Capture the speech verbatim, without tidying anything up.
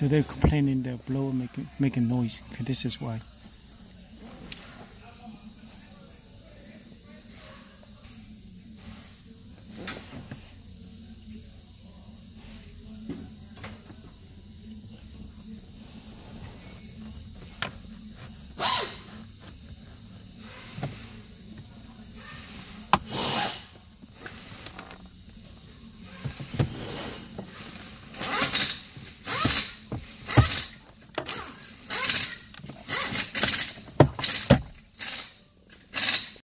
So they're complaining, they're blowing, making, making noise. Okay, this is why.